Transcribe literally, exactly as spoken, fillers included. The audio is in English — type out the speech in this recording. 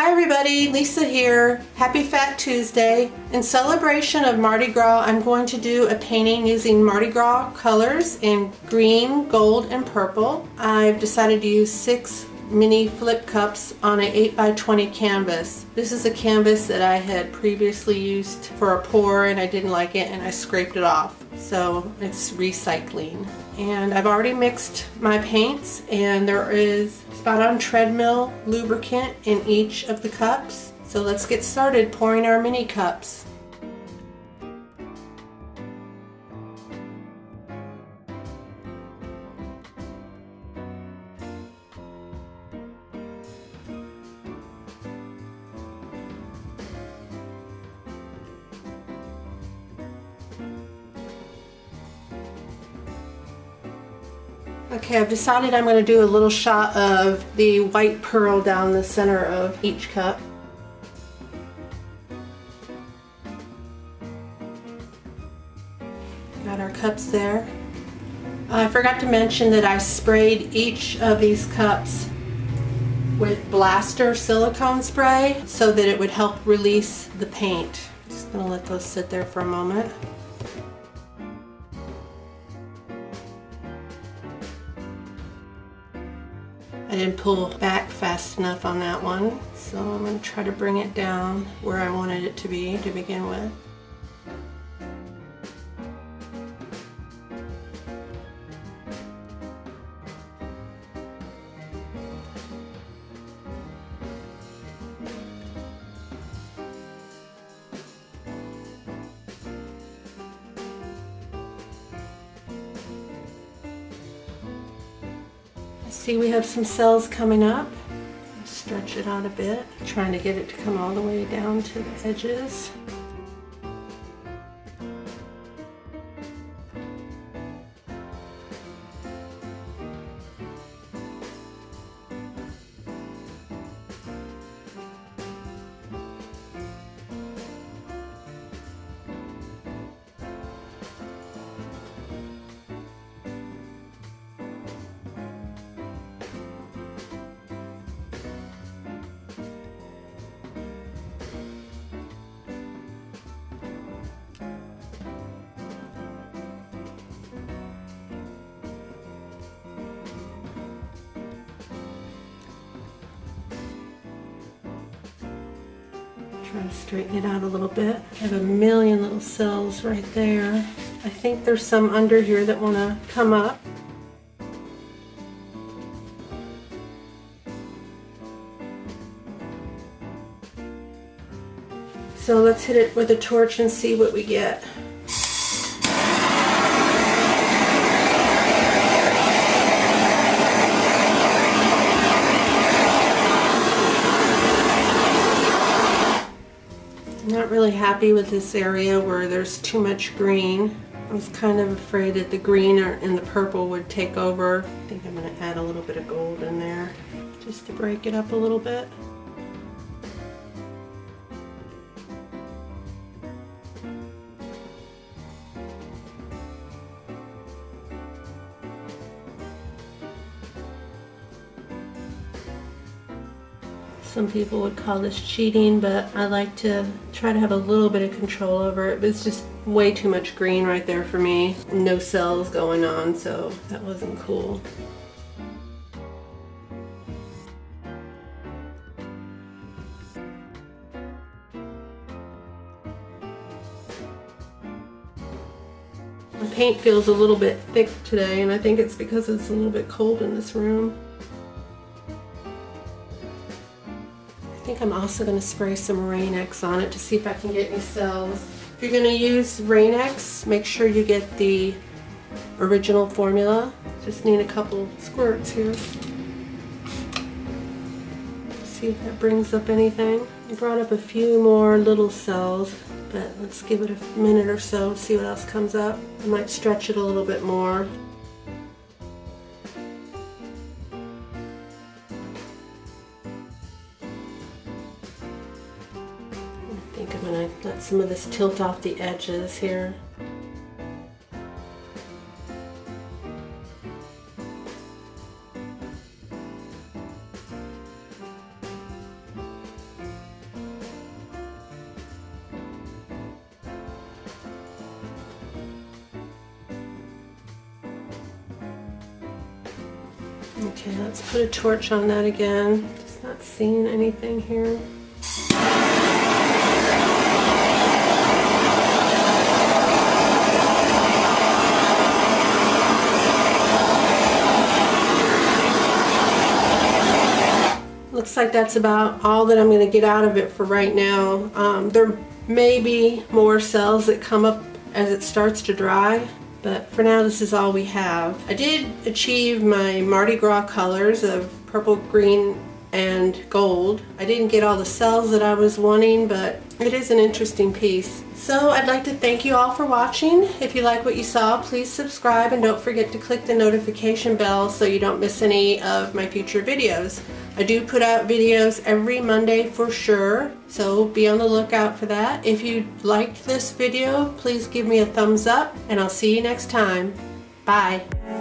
Hi everybody, Lisa here. Happy Fat Tuesday. In celebration of Mardi Gras, I'm going to do a painting using Mardi Gras colors in green, gold, and purple. I've decided to use six mini flip cups on an eight by twenty canvas. This is a canvas that I had previously used for a pour and I didn't like it and I scraped it off. So it's recycling. And I've already mixed my paints, and there is Spot On treadmill lubricant in each of the cups. So let's get started pouring our mini cups. Okay, I've decided I'm going to do a little shot of the white pearl down the center of each cup. Got our cups there. I forgot to mention that I sprayed each of these cups with Blaster silicone spray so that it would help release the paint. Just going to let those sit there for a moment. I didn't pull back fast enough on that one, so I'm going to try to bring it down where I wanted it to be to begin with. See, we have some cells coming up. Stretch it out a bit, trying to get it to come all the way down to the edges. Try to straighten it out a little bit. I have a million little cells right there. I think there's some under here that want to come up. So let's hit it with a torch and see what we get. Not really happy with this area where there's too much green. I was kind of afraid that the green and the purple would take over. I think I'm going to add a little bit of gold in there just to break it up a little bit. Some people would call this cheating, but I like to try to have a little bit of control over it. But it's just way too much green right there for me. No cells going on, so that wasn't cool. The paint feels a little bit thick today, and I think it's because it's a little bit cold in this room. I think I'm also going to spray some Rain-X on it to see if I can get any cells. If you're going to use Rain-X, make sure you get the original formula. Just need a couple squirts here. See if that brings up anything. I brought up a few more little cells, but let's give it a minute or so, see what else comes up. I might stretch it a little bit more. I think I'm going to let some of this tilt off the edges here. Okay, let's put a torch on that again. Just not seeing anything here. Looks like that's about all that I'm going to get out of it for right now. Um, there may be more cells that come up as it starts to dry, but for now this is all we have. I did achieve my Mardi Gras colors of purple, green, and gold. I didn't get all the cells that I was wanting, but it is an interesting piece. So I'd like to thank you all for watching. If you like what you saw, please subscribe and don't forget to click the notification bell so you don't miss any of my future videos. I do put out videos every Monday for sure, so be on the lookout for that. If you liked this video, please give me a thumbs up, and I'll see you next time. Bye.